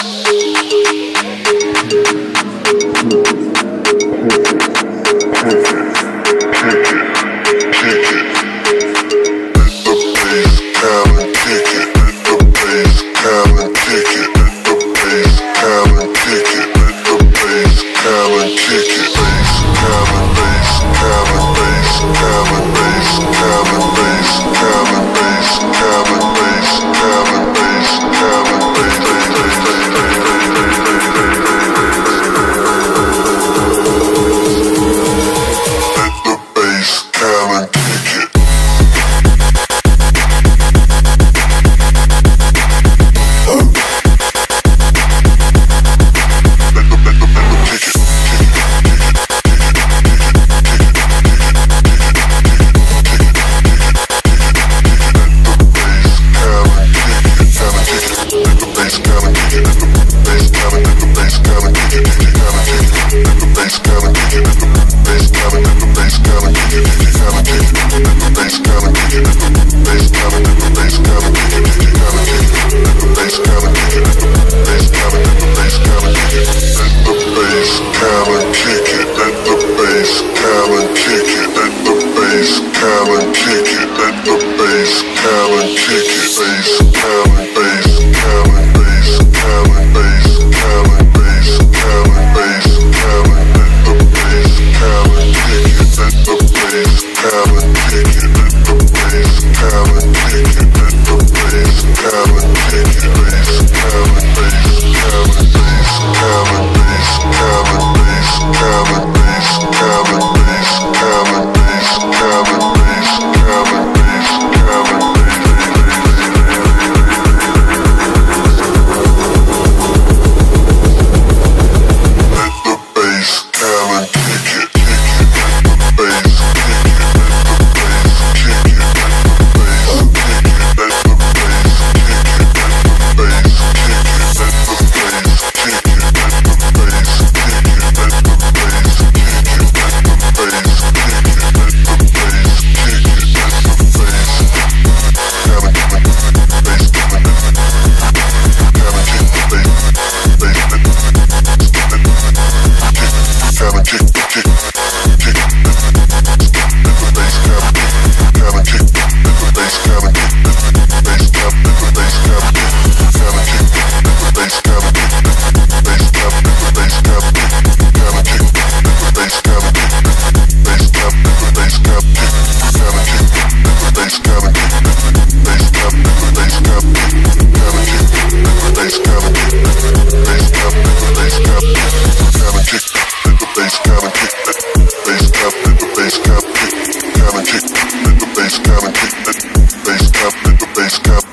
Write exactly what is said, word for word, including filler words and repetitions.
Bass Cannon, bass Cannon, bass Cannon, bass Cannon.